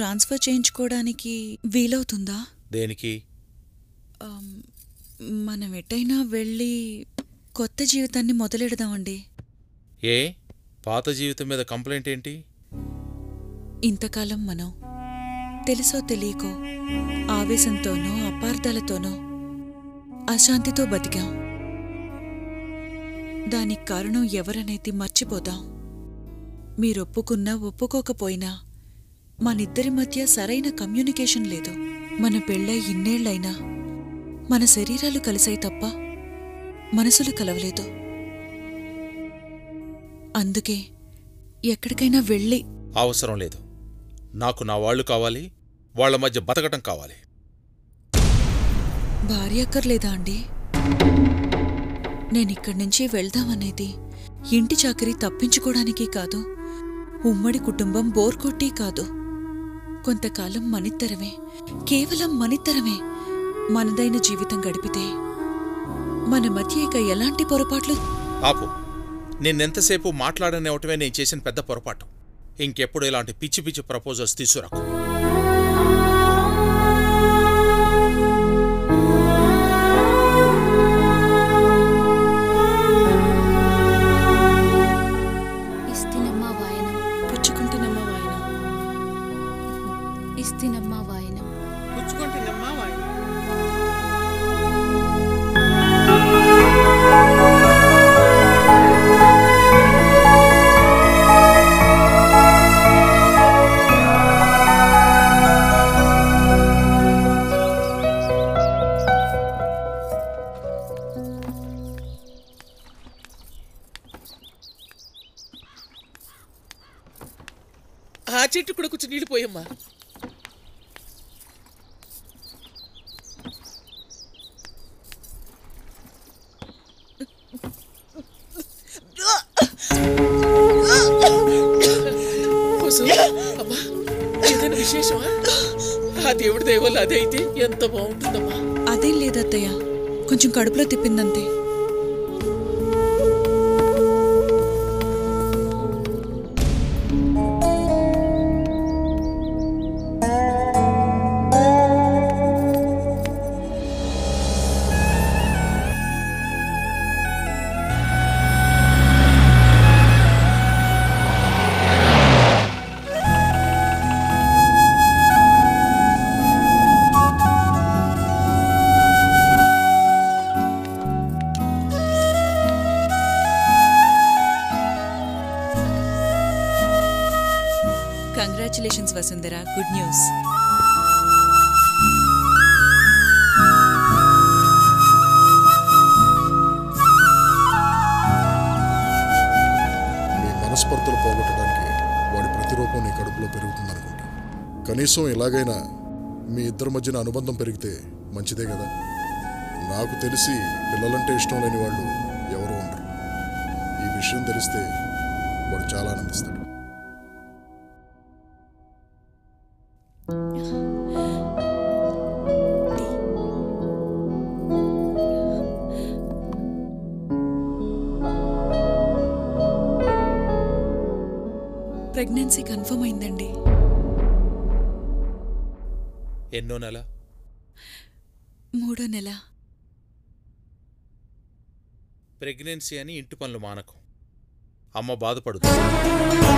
Transfer చేయించుకోవడానికి వీలవుతుందా? దేనికి? మనం ఎటైనా వెళ్ళి కొత్త జీవితాన్ని మొదలెడదామండి. ఏ పాత జీవితం మీద కంప్లైంట్ ఏంటి? ఇంతకాలం మనం తెలుసో తెలియకో ఆవేశంతోనో అపార్థాలతోనో అశాంతితో బతికాం. దానికి కారణం ఎవరనేది మర్చిపోదాం. మీరొప్పుకున్నా ఒప్పుకోకపోయినా మనిద్దరి మధ్య సరైన కమ్యూనికేషన్ లేదు. మన పెళ్ళై ఇన్నేళ్లైనా మన శరీరాలు కలిసాయి తప్ప మనసులు కలవలేదు. అందుకే ఎక్కడికైనా వెళ్ళి. అవసరం లేదు. నాకు నా వాళ్ళు కావాలి, వాళ్ళ మధ్య బతకటం కావాలి. భార్య అక్కర్లేదా అండి? నేనిక్కడి నుంచి వెళ్దామనేది ఇంటి చాకరీ తప్పించుకోవడానికి కాదు, ఉమ్మడి కుటుంబం బోర్ కొట్టి కాదు. కొంతకాలం మనిద్దరమే, కేవలం మనిద్దరమే మనదైన జీవితం గడిపితే మన మధ్య ఇక ఎలాంటి పొరపాట్లు. ఆపు. నిన్నెంతసేపు మాట్లాడనివ్వటమే నేను చేసిన పెద్ద పొరపాటు. ఇంకెప్పుడు ఇలాంటి పిచ్చి పిచ్చి ప్రపోజల్స్ తీసుకురాకు. ఆ చెట్టు కూడా కొంచెం నీళ్ళు పోయమ్మా. అమ్మా, ఏదైనా విశేషమా? ఆ దేవుడి దయవల్ల అదే అయితే ఎంత బాగుంటుందమ్మా. అదేం లేదత్తయ్య, కొంచెం కడుపులో తిప్పిందంతే. Congratulations, Vasundhara. Good news. మీ మనస్పర్ధలు పోగొట్టడానికి వాడి ప్రతిరూపం నీ కడుపులో పెరుగుతుంది అనుకుంటా. కనీసం ఇలాగైనా మీ ఇద్దరి మధ్యన అనుబంధం పెరిగితే మంచిదే కదా. నాకు తెలిసి పిల్లలంటే ఇష్టం లేని వాళ్ళు ఎవరు ఉండరు. ఈ విషయం తెలిస్తే వాడు చాలా ఆనందిస్తాడు. ప్రెగ్నెన్సీ కన్ఫర్మ్ అయిందండి. ఎన్నో నెల? 3వ నెల. ప్రెగ్నెన్సీ అని ఇంటి పనులు మానకు, అమ్మ బాధపడుతుంది.